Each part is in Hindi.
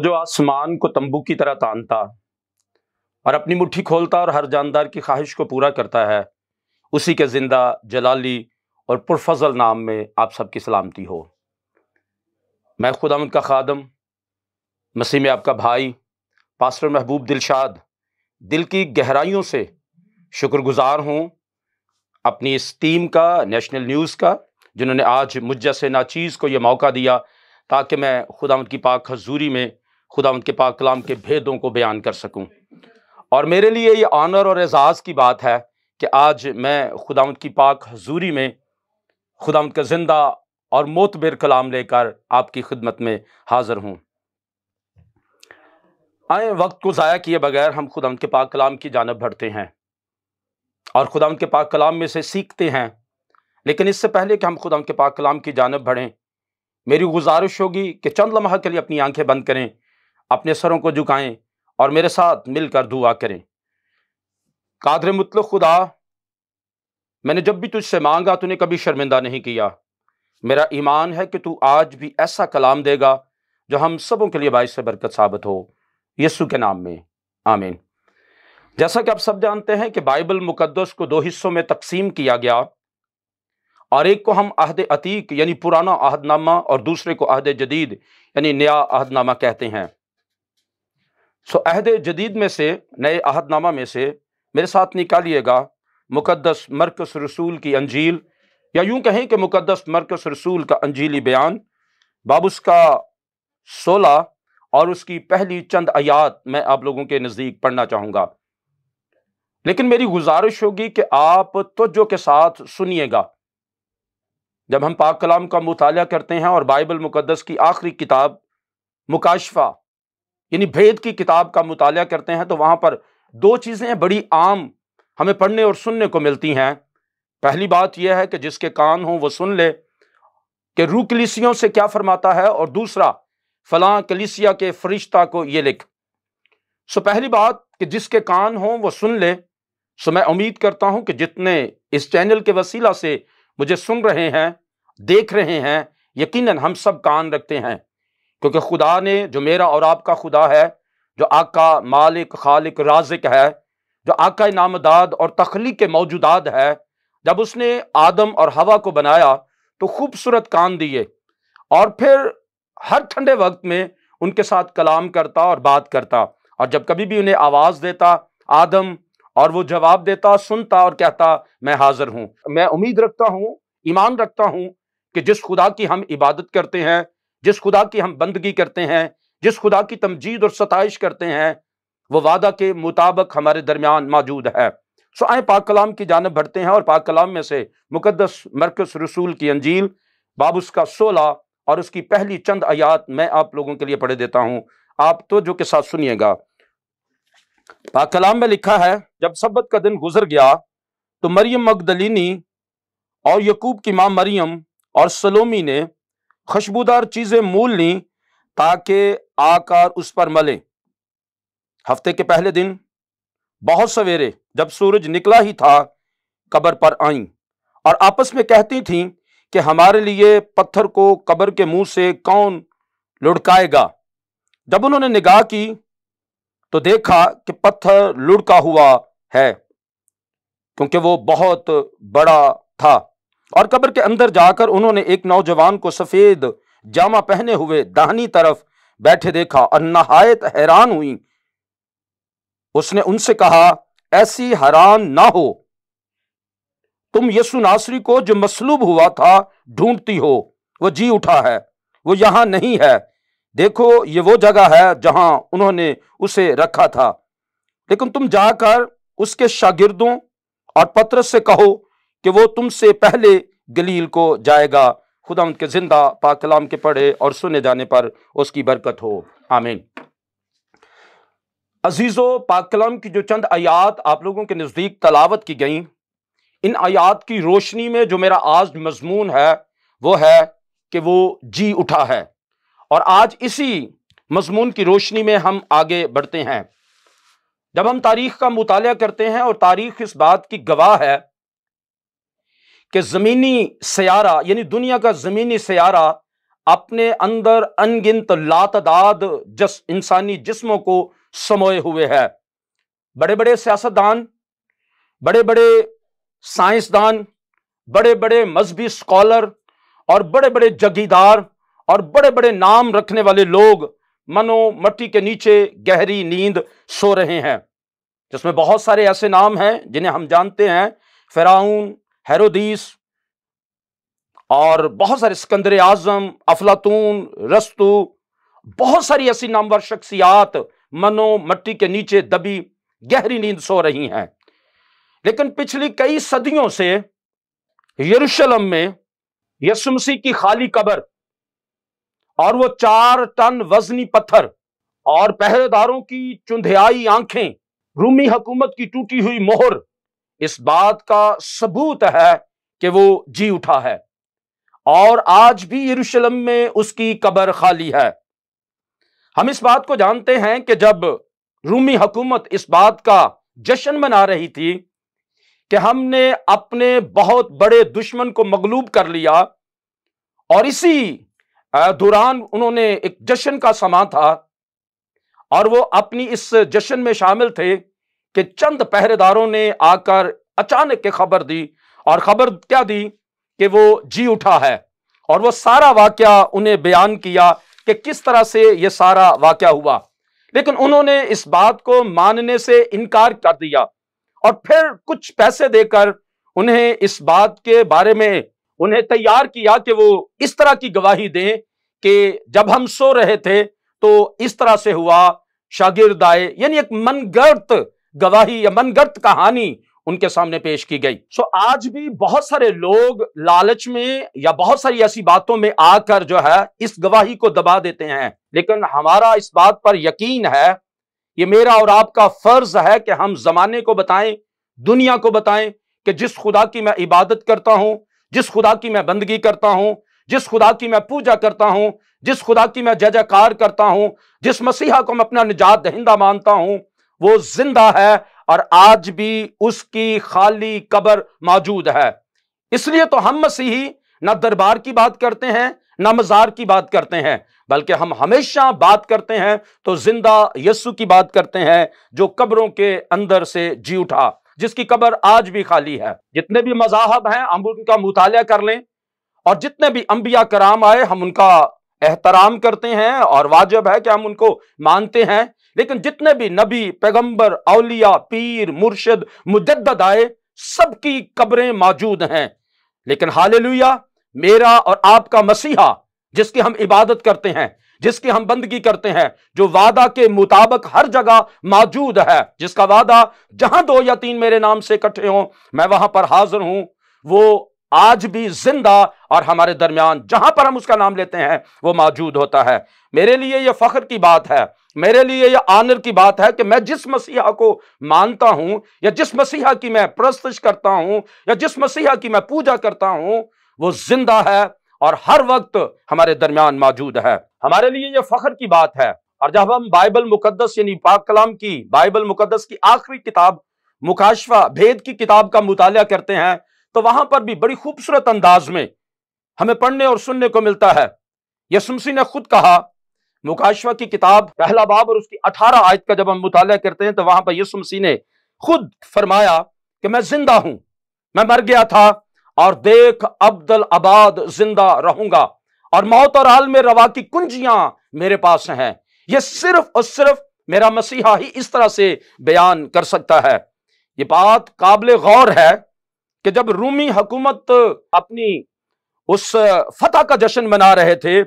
वो जो आसमान को तंबू की तरह तानता और अपनी मुट्ठी खोलता और हर जानदार की ख्वाहिश को पूरा करता है, उसी के जिंदा जलाली और पुरफजल नाम में आप सबकी सलामती हो। मैं खुदा उनका खादम मसीह में आपका भाई पास्टर महबूब दिलशाद दिल की गहराइयों से शुक्रगुजार हूँ अपनी इस टीम का, नेशनल न्यूज़ का, जिन्होंने आज मुझ जैसे नाचीज़ को ये मौका दिया ताकि मैं खुदावंद की पाक हजूरी में खुदावंद के पाक कलाम के भेदों को बयान कर सकूं। और मेरे लिए ये ऑनर और एजाज़ की बात है कि आज मैं खुदावंद की पाक हजूरी में खुदावंद का जिंदा और मोतबर कलाम लेकर आपकी खिदमत में हाज़िर हूँ। आए वक्त को ज़ाया किए बगैर हम खुदावंद के पाक कलाम की जानिब बढ़ते हैं और खुदावंद के पाक कलाम में से सीखते हैं। लेकिन इससे पहले कि हम खुदावंद के पाक कलाम की जानिब बढ़ें, मेरी गुजारिश होगी कि चंद लम्हा के लिए अपनी आंखें बंद करें, अपने सरों को झुकाएं और मेरे साथ मिलकर दुआ करें। कादर मुतलक खुदा, मैंने जब भी तुझसे मांगा तूने कभी शर्मिंदा नहीं किया। मेरा ईमान है कि तू आज भी ऐसा कलाम देगा जो हम सबों के लिए बाइस बरकत साबित हो, यीशु के नाम में, आमीन। जैसा कि आप सब जानते हैं कि बाइबल मुकद्दस को दो हिस्सों में तकसीम किया गया और एक को हम अहद अतीक यानी पुराना अहदनामा और दूसरे को अहद जदीद यानी नया अहदनामा कहते हैं। सो अहद जदीद में से, नए अहदनामा में से मेरे साथ निकालिएगा मुकद्दस मरकस रसूल की अंजील, या यूँ कहें कि मुकद्दस मरकस रसूल का अंजीली बयान, बाब उसका 16 और उसकी पहली चंद आयात मैं आप लोगों के नज़दीक पढ़ना चाहूँगा। लेकिन मेरी गुजारिश होगी कि आप तवज्जो के साथ सुनिएगा। जब हम पाक कलाम का मुताला करते हैं और बाइबल मुकद्दस की आखिरी किताब मुकाशफा यानी भेद की किताब का मुताला करते हैं, तो वहाँ पर दो चीज़ें बड़ी आम हमें पढ़ने और सुनने को मिलती हैं। पहली बात यह है कि जिसके कान हों वो सुन ले कि रूह कलीसियों से क्या फरमाता है, और दूसरा फलां कलीसिया के फरिश्ता को ये लिख। सो पहली बात कि जिसके कान हों वो सुन ले। सो मैं उम्मीद करता हूँ कि जितने इस चैनल के वसीला से मुझे सुन रहे हैं, देख रहे हैं, यकीनन हम सब कान रखते हैं, क्योंकि खुदा ने, जो मेरा और आपका खुदा है, जो आका मालिक खालिक राज़िक है, जो आका नामदाद और तख्लीक के मौजूदाद है, जब उसने आदम और हवा को बनाया तो खूबसूरत कान दिए और फिर हर ठंडे वक्त में उनके साथ कलाम करता और बात करता, और जब कभी भी उन्हें आवाज़ देता आदम, और वो जवाब देता, सुनता और कहता मैं हाजिर हूँ। मैं उम्मीद रखता हूँ, ईमान रखता हूँ कि जिस खुदा की हम इबादत करते हैं, जिस खुदा की हम बंदगी करते हैं, जिस खुदा की तमजीद और सताइश करते हैं, वो वादा के मुताबिक हमारे दरमियान मौजूद है। सो आए पाक कलाम की जानिब बढ़ते हैं और पाक कलाम में से मुकद्दस मरकस रसूल की अंजील बाब उसका 16 और उसकी पहली चंद आयात मैं आप लोगों के लिए पढ़े देता हूँ। आप तो जो के साथ सुनिएगा। पाक कलाम में लिखा है, जब सब्बत का दिन गुजर गया तो मरियम मगदलीनी और यकूब की माँ मरियम और सलोमी ने खुशबूदार चीज़ें मोल लीं ताकि आकार उस पर मले। हफ्ते के पहले दिन बहुत सवेरे जब सूरज निकला ही था कब्र पर आईं और आपस में कहती थीं कि हमारे लिए पत्थर को कब्र के मुंह से कौन लुढ़काएगा। जब उन्होंने निगाह की तो देखा कि पत्थर लुढ़का हुआ है, क्योंकि वो बहुत बड़ा था। और कब्र के अंदर जाकर उन्होंने एक नौजवान को सफ़ेद जामा पहने हुए दाहिनी तरफ बैठे देखा और नहायत हैरान हुई। उसने उनसे कहा, ऐसी हैरान ना हो, तुम यीशु नासरी को जो मसलूब हुआ था ढूंढती हो। वो जी उठा है, वो यहाँ नहीं है। देखो, ये वो जगह है जहां उन्होंने उसे रखा था। लेकिन तुम जाकर उसके शागिर्दों और पतरस से कहो कि वो तुमसे पहले गलील को जाएगा। खुदा उनके जिंदा पाक कलाम के पढ़े और सुने जाने पर उसकी बरकत हो, आमीन। अजीजों, पाक कलाम की जो चंद आयात आप लोगों के नज़दीक तलावत की गई, इन आयात की रोशनी में जो मेरा आज मजमून है वो है कि वो जी उठा है, और आज इसी मजमून की रोशनी में हम आगे बढ़ते हैं। जब हम तारीख का मुताला करते हैं, और तारीख इस बात की गवाह है कि ज़मीनी सयारा यानी दुनिया का ज़मीनी सयारा अपने अंदर अनगिनत लातदाद इंसानी जिस्मों को समोए हुए है। बड़े बड़े सियासतदान, बड़े बड़े साइंसदान, बड़े बड़े मजहबी स्कॉलर और बड़े बड़े जगीदार और बड़े बड़े नाम रखने वाले लोग मनो मट्टी के नीचे गहरी नींद सो रहे हैं, जिसमें बहुत सारे ऐसे नाम हैं जिन्हें हम जानते हैं, फिरौन, हेरोदीस और बहुत सारे सिकंदर आजम, अफलातून, रस्तु, बहुत सारी ऐसी नामवर शख्सियात मनो मट्टी के नीचे दबी गहरी नींद सो रही हैं। लेकिन पिछली कई सदियों से यरूशलेम में यीशु मसीह की खाली कब्र और वो 4 टन वजनी पत्थर और पहरेदारों की चुंधियाई आंखें, रूमी हुकूमत की टूटी हुई मोहर इस बात का सबूत है कि वो जी उठा है। और आज भी यरूशलेम में उसकी कब्र खाली है। हम इस बात को जानते हैं कि जब रूमी हुकूमत इस बात का जश्न मना रही थी कि हमने अपने बहुत बड़े दुश्मन को मगलूब कर लिया, और इसी दौरान उन्होंने एक जश्न का समा था और वो अपनी इस जश्न में शामिल थे कि चंद पहरेदारों ने आकर अचानक के खबर दी, और खबर क्या दी कि वो जी उठा है, और वो सारा वाकया उन्हें बयान किया कि किस तरह से ये सारा वाकया हुआ। लेकिन उन्होंने इस बात को मानने से इनकार कर दिया और फिर कुछ पैसे देकर उन्हें इस बात के बारे में उन्हें तैयार किया कि वो इस तरह की गवाही दें कि जब हम सो रहे थे तो इस तरह से हुआ, शागिर्द आए, यानी एक मनगढ़ंत गवाही या मनगढ़ंत कहानी उनके सामने पेश की गई। सो आज भी बहुत सारे लोग लालच में या बहुत सारी ऐसी बातों में आकर जो है इस गवाही को दबा देते हैं। लेकिन हमारा इस बात पर यकीन है, ये मेरा और आपका फर्ज है कि हम जमाने को बताएं, दुनिया को बताएं कि जिस खुदा की मैं इबादत करता हूं, जिस खुदा की मैं बंदगी करता हूं, जिस खुदा की मैं पूजा करता हूं, जिस खुदा की मैं जय जयकार करता हूं, जिस मसीहा को मैं अपना निजात दहिंदा मानता हूं, वो जिंदा है और आज भी उसकी खाली कब्र मौजूद है। इसलिए तो हम मसीही ना दरबार की बात करते हैं ना मजार की बात करते हैं, बल्कि हम हमेशा बात करते हैं तो जिंदा यीशु की बात करते हैं, जो कब्रों के अंदर से जी उठा, जिसकी कब्र आज भी खाली है। जितने भी मजाहब हैं हम उनका मुतालिया कर लें, और जितने भी अंबिया कराम आए हम उनका एहतराम करते हैं और वाजिब है कि हम उनको मानते हैं। लेकिन जितने भी नबी, पैगंबर, औलिया, पीर, मुर्शिद, मुजद्दद आए, सबकी कब्रें मौजूद हैं। लेकिन हालेलुया, मेरा और आपका मसीहा जिसकी हम इबादत करते हैं, जिसकी हम बंदगी करते हैं, जो वादा के मुताबिक हर जगह मौजूद है, जिसका वादा जहां 2 या 3 मेरे नाम से इकट्ठे हों मैं वहां पर हाजिर हूं, वो आज भी जिंदा और हमारे दरमियान जहां पर हम उसका नाम लेते हैं वो मौजूद होता है। मेरे लिए यह फख्र की बात है, मेरे लिए यह आनर की बात है कि मैं जिस मसीहा को मानता हूं या जिस मसीहा की मैं प्रस्तुत करता हूं या जिस मसीहा की मैं पूजा करता हूं, वो जिंदा है और हर वक्त हमारे दरमियान मौजूद है। हमारे लिए यह फख्र की बात है। और जब हम बाइबल मुकद्दस यानी पाक कलाम की, बाइबल मुकद्दस की आखिरी किताब मुकाशवा, भेद की किताब का मुताला करते हैं, तो वहां पर भी बड़ी खूबसूरत अंदाज में हमें पढ़ने और सुनने को मिलता है। यीशु मसीह ने खुद कहा, मुकाशवा की किताब पहला बाब और उसकी 18 आयत का जब हम मुताला करते हैं तो वहां पर यीशु मसीह ने खुद फरमाया कि मैं जिंदा हूं, मैं मर गया था और देख अब्दुल आबाद जिंदा रहूंगा, और मौत और हाल में रवा की कुंजियां मेरे पास हैं। यह सिर्फ और सिर्फ मेरा मसीहा ही इस तरह से बयान कर सकता है। ये बात काबिल गौर है कि जब रूमी हुकूमत अपनी उस फतह का जश्न मना रहे थे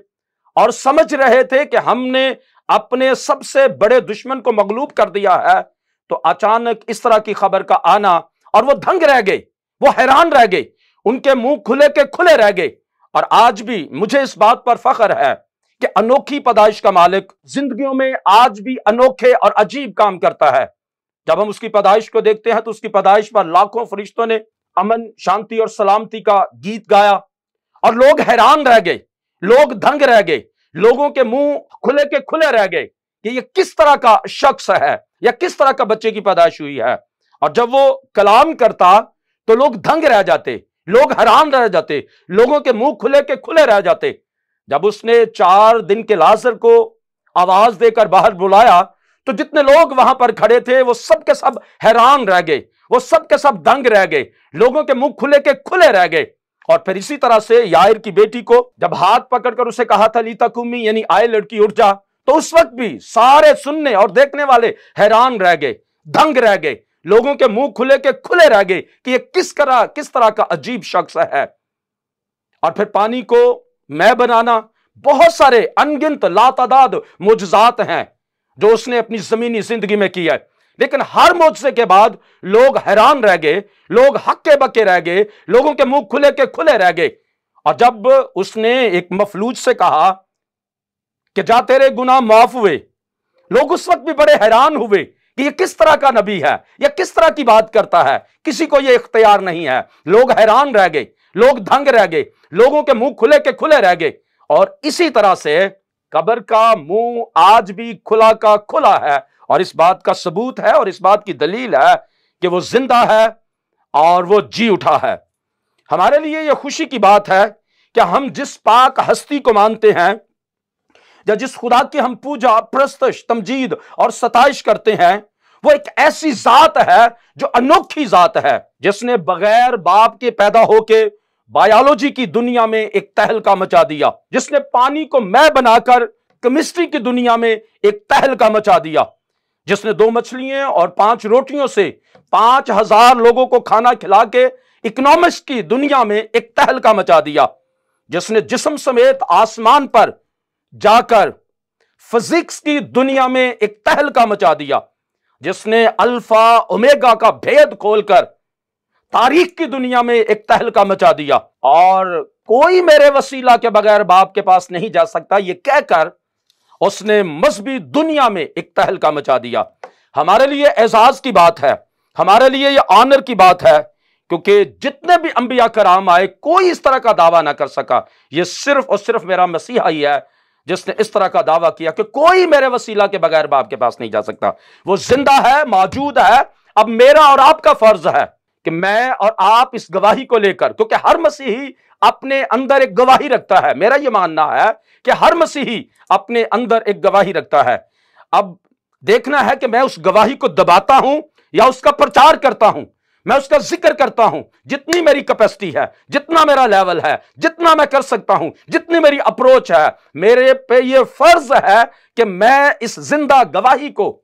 और समझ रहे थे कि हमने अपने सबसे बड़े दुश्मन को मगलूब कर दिया है, तो अचानक इस तरह की खबर का आना, और वो दंग रह गए, वो हैरान रह गए, उनके मुंह खुले के खुले रह गए। और आज भी मुझे इस बात पर फख्र है कि अनोखी पैदाइश का मालिक जिंदगियों में आज भी अनोखे और अजीब काम करता है। जब हम उसकी पैदाइश को देखते हैं तो उसकी पैदाइश पर लाखों फरिश्तों ने अमन, शांति और सलामती का गीत गाया, और लोग हैरान रह गए, लोग दंग रह गए, लोगों के मुंह खुले के खुले रह गए कि ये किस तरह का शख्स है या किस तरह का बच्चे की पैदाइश हुई है। और जब वो कलाम करता तो लोग दंग रह जाते, लोग हैरान रह जाते, लोगों के मुंह खुले के खुले रह जाते। जब उसने 4 दिन के लाजर को आवाज देकर बाहर बुलाया तो जितने लोग वहां पर खड़े थे वो सब के सब हैरान रह गए, वो सब के सब दंग रह गए, लोगों के मुंह खुले के खुले रह गए। और फिर इसी तरह से याईर की बेटी को जब हाथ पकड़कर उसे कहा था लीता कुमी, यानी आए लड़की उठ जा, तो उस वक्त भी सारे सुनने और देखने वाले हैरान रह गए, दंग रह गए, लोगों के मुंह खुले के खुले रह गए कि ये किस तरह का अजीब शख्स है। और फिर पानी को मैं बनाना, बहुत सारे अनगिनत लातादाद मुजजात हैं जो उसने अपनी जमीनी जिंदगी में किया है। लेकिन हर मुजजे के बाद लोग हैरान रह गए, लोग हक्के बक्के रह गए, लोगों के मुंह खुले के खुले रह गए। और जब उसने एक मफलूज से कहा कि जा तेरे गुनाह माफ हुए, लोग उस वक्त भी बड़े हैरान हुए कि यह किस तरह का नबी है, यह किस तरह की बात करता है, किसी को यह इख्तियार नहीं है। लोग हैरान रह गए, लोग दंग रह गए, लोगों के मुंह खुले के खुले रह गए। और इसी तरह से कब्र का मुंह आज भी खुला का खुला है, और इस बात का सबूत है और इस बात की दलील है कि वो जिंदा है और वो जी उठा है। हमारे लिए यह खुशी की बात है कि हम जिस पाक हस्ती को मानते हैं या जिस खुदा की हम पूजा, प्रस्तश, तमजीद और सताइश करते हैं, वो एक ऐसी जात है जो अनोखी जात है, जिसने बगैर बाप के पैदा होके बायोलॉजी की दुनिया में एक तहलका मचा दिया, जिसने पानी को मैं बनाकर केमिस्ट्री की दुनिया में एक तहलका मचा दिया, जिसने 2 मछलियां और 5 रोटियों से 5000 लोगों को खाना खिला के इकोनॉमिक्स की दुनिया में एक तहलका मचा दिया, जिसने जिस्म समेत आसमान पर जाकर फिजिक्स की दुनिया में एक तहलका मचा दिया, जिसने अल्फा ओमेगा का भेद खोलकर तारीख की दुनिया में एक तहलका मचा दिया। और कोई मेरे वसीला के बगैर बाप के पास नहीं जा सकता, यह कहकर उसने मजहबी दुनिया में एक तहलका मचा दिया। हमारे लिए एजाज की बात है, हमारे लिए यह ऑनर की बात है, क्योंकि जितने भी अंबिया कराम आए कोई इस तरह का दावा ना कर सका। यह सिर्फ और सिर्फ मेरा मसीहा ही है जिसने इस तरह का दावा किया कि कोई मेरे वसीला के बगैर बाप के पास नहीं जा सकता। वो जिंदा है, मौजूद है। अब मेरा और आपका फर्ज है कि मैं और आप इस गवाही को लेकर, क्योंकि हर मसीही अपने अंदर एक गवाही रखता है, मेरा ये मानना है कि हर मसीही अपने अंदर एक गवाही रखता है। अब देखना है कि मैं उस गवाही को दबाता हूं या उसका प्रचार करता हूं, मैं उसका जिक्र करता हूं जितनी मेरी कैपेसिटी है, जितना मेरा लेवल है, जितना मैं कर सकता हूं, जितनी मेरी अप्रोच है। मेरे पे ये फर्ज है कि मैं इस जिंदा गवाही को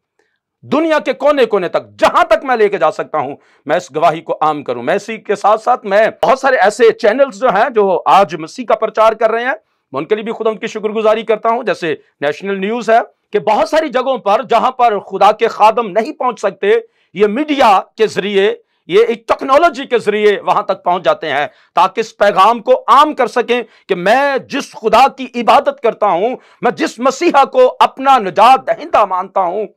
दुनिया के कोने कोने तक, जहां तक मैं लेके जा सकता हूं, मैं इस गवाही को आम करूं। मैं इसी के साथ साथ मैं बहुत सारे ऐसे चैनल्स जो हैं जो आज मसीह का प्रचार कर रहे हैं, मैं उनके लिए भी खुदा उनकी शुक्रगुजारी करता हूं। जैसे नेशनल न्यूज है कि बहुत सारी जगहों पर जहां पर खुदा के खादम नहीं पहुंच सकते, ये मीडिया के जरिए, ये एक टेक्नोलॉजी के जरिए वहां तक पहुंच जाते हैं, ताकि इस पैगाम को आम कर सकें कि मैं जिस खुदा की इबादत करता हूं, मैं जिस मसीहा को अपना निजात दहिंदा मानता हूं,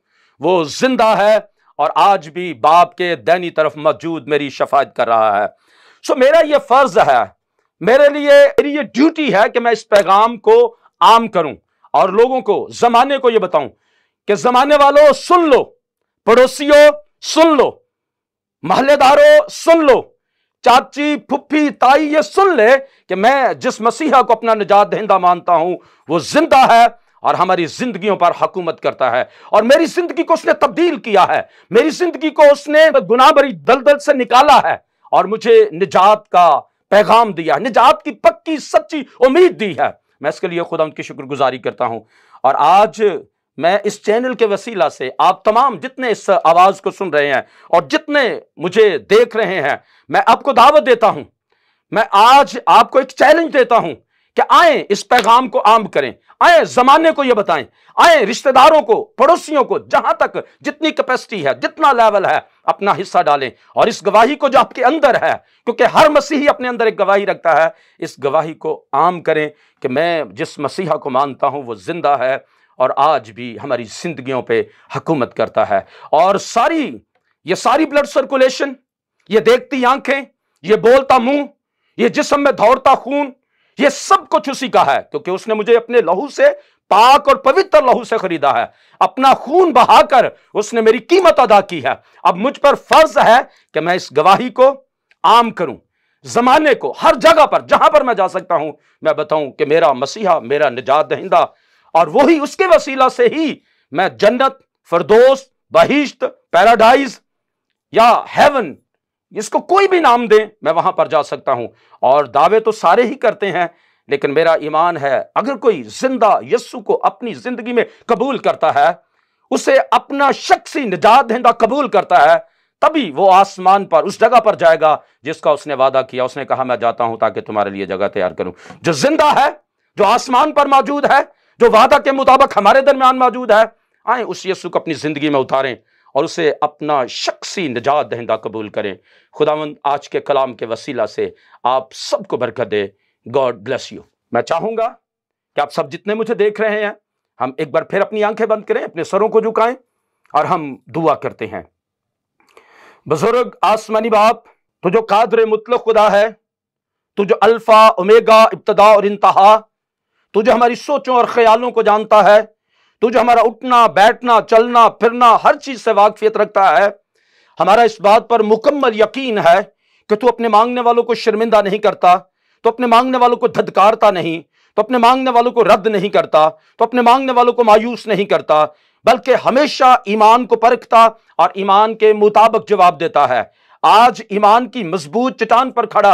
वो जिंदा है और आज भी बाप के दैनी तरफ मौजूद मेरी शफायत कर रहा है। सो मेरा ये फर्ज है, मेरी ये ड्यूटी है कि मैं इस पैगाम को आम करूं और लोगों को, जमाने को यह बताऊं कि जमाने वालों सुन लो, पड़ोसियों सुन लो, महल्लेदारों सुन लो, चाची, फुप्फी, ताई ये सुन ले कि मैं जिस मसीहा को अपना निजात दहिंदा मानता हूं वो जिंदा है और हमारी जिंदगियों पर हुकूमत करता है, और मेरी जिंदगी को उसने तब्दील किया है, मेरी जिंदगी को उसने गुनाह भरी दलदल से निकाला है और मुझे निजात का पैगाम दिया, निजात की पक्की सच्ची उम्मीद दी है। मैं इसके लिए खुदा उनकी शुक्रगुजारी करता हूं। और आज मैं इस चैनल के वसीला से आप तमाम जितने इस आवाज को सुन रहे हैं और जितने मुझे देख रहे हैं, मैं आपको दावत देता हूं, मैं आज आपको एक चैलेंज देता हूं कि आए इस पैगाम को आम करें, आए जमाने को यह बताएं, आए रिश्तेदारों को, पड़ोसियों को, जहां तक जितनी कैपेसिटी है, जितना लेवल है, अपना हिस्सा डालें। और इस गवाही को जो आपके अंदर है, क्योंकि हर मसीही अपने अंदर एक गवाही रखता है, इस गवाही को आम करें कि मैं जिस मसीहा को मानता हूं वो जिंदा है और आज भी हमारी जिंदगियों पे हुकूमत करता है। और ये सारी ब्लड सर्कुलेशन, ये देखती आंखें, ये बोलता मुंह, ये जिस्म में दौड़ता खून, ये सब कुछ उसी का है, क्योंकि उसने मुझे अपने लहू से, पाक और पवित्र लहू से खरीदा है, अपना खून बहाकर उसने मेरी कीमत अदा की है। अब मुझ पर फर्ज है कि मैं इस गवाही को आम करूं, जमाने को, हर जगह पर जहां पर मैं जा सकता हूं मैं बताऊं कि मेरा मसीहा मेरा निजात दहिंदा, और वही उसके वसीला से ही मैं जन्नत, फरदोस, बहिश्त, पैराडाइज या हेवन, इसको कोई भी नाम दे, मैं वहां पर जा सकता हूं। और दावे तो सारे ही करते हैं, लेकिन मेरा ईमान है अगर कोई जिंदा यस्सु को अपनी जिंदगी में कबूल करता है, उसे अपना शख्सी निजात दहिंदा कबूल करता है, तभी वो आसमान पर उस जगह पर जाएगा जिसका उसने वादा किया। उसने कहा मैं जाता हूं ताकि तुम्हारे लिए जगह तैयार करूं। जो जिंदा है, जो आसमान पर मौजूद है, जो वादा के मुताबिक हमारे दरमियान मौजूद है, आए उस यीशु को अपनी जिंदगी में उतारें और उसे अपना शख्सी निजात दहिंदा कबूल करें। खुदावंद आज के कलाम के वसीला से आप सबको बरकत दे। God bless you. मैं चाहूंगा कि आप सब जितने मुझे देख रहे हैं, हम एक बार फिर अपनी आंखें बंद करें, अपने सरों को झुकाएं और हम दुआ करते हैं। बुजुर्ग आसमानी बाप, तू जो कादर मुतलक खुदा है, तू जो अल्फा ओमेगा, इब्तदा और इंतहा, तू जो हमारी सोचों और ख्यालों को जानता है, तू जो हमारा उठना बैठना चलना फिरना हर चीज से वाकफियत रखता है, हमारा इस बात पर मुकम्मल यकीन है कि तू अपने मांगने वालों को शर्मिंदा नहीं करता, तो अपने मांगने वालों को धदकारता नहीं, तो अपने मांगने वालों को रद्द नहीं करता, तो अपने मांगने वालों को मायूस नहीं करता, बल्कि हमेशा ईमान को परखता और ईमान के मुताबिक जवाब देता है। आज ईमान की मजबूत चट्टान पर खड़ा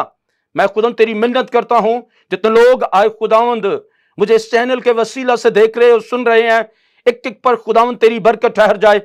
मैं खुदावंद तेरी मिन्नत करता हूं। जितने लोग आए खुदावंद मुझे इस चैनल के वसीला से देख रहे और सुन रहे हैं, एक एक पर खुदावंद तेरी बरकत ठहर जाए।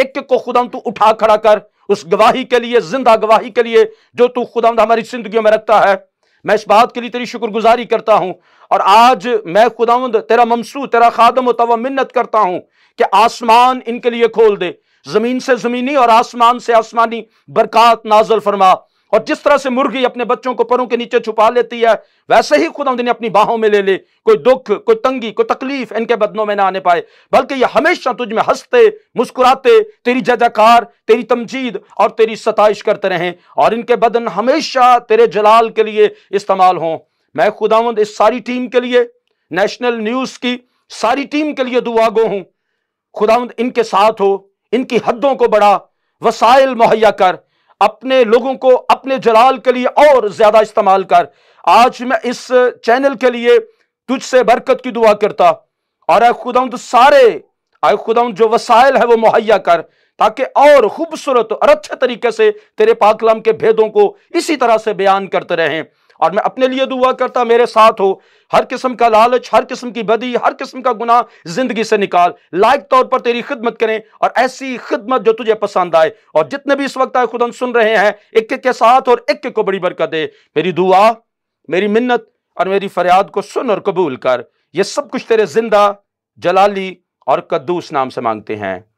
एक एक को खुदावंद तू उठा खड़ा कर उस गवाही के लिए, जिंदा गवाही के लिए जो तू खुदावंद हमारी जिंदगियों में रखता है। मैं इस बात के लिए तेरी शुक्रगुजारी करता हूं। और आज मैं खुदावंद तेरा ममसू, तेरा खादम तवा मिन्नत करता हूं कि आसमान इनके लिए खोल दे, जमीन से जमीनी और आसमान से आसमानी बरकत नाजल फरमा। और जिस तरह से मुर्गी अपने बच्चों को परों के नीचे छुपा लेती है, वैसे ही खुदावंद इन्हें अपनी बाहों में ले ले। कोई दुख, कोई तंगी, कोई तकलीफ इनके बदनों में ना आने पाए, बल्कि ये हमेशा तुझ में हंसते मुस्कुराते तेरी जयजयकार, तेरी तमजीद और तेरी सताइश करते रहें, और इनके बदन हमेशा तेरे जलाल के लिए इस्तेमाल हों। मैं खुदावंद इस सारी टीम के लिए, नेशनल न्यूज की सारी टीम के लिए दुआगो हूं। खुदावंद इनके साथ हो, इनकी हदों को बढ़ा, वसाइल मुहैया कर, अपने लोगों को अपने जलाल के लिए और ज्यादा इस्तेमाल कर। आज मैं इस चैनल के लिए तुझसे बरकत की दुआ करता, और आए खुदावंद सारे, आए खुदावंद जो वसाइल है वो मुहैया कर, ताकि और खूबसूरत और अच्छे तरीके से तेरे पाक कलाम के भेदों को इसी तरह से बयान करते रहें। और मैं अपने लिए दुआ करता, मेरे साथ हो, हर किस्म का लालच, हर किस्म की बदी, हर किस्म का गुनाह जिंदगी से निकाल। लाइक तौर पर तेरी खिदमत करें, और ऐसी खिदमत जो तुझे पसंद आए। और जितने भी इस वक्त आए खुदा सुन रहे हैं, एक एक के साथ और एक एक को बड़ी बरकत दे। मेरी दुआ, मेरी मिन्नत और मेरी फरियाद को सुन और कबूल कर। यह सब कुछ तेरे जिंदा, जलाली और कद्दूस नाम से मांगते हैं।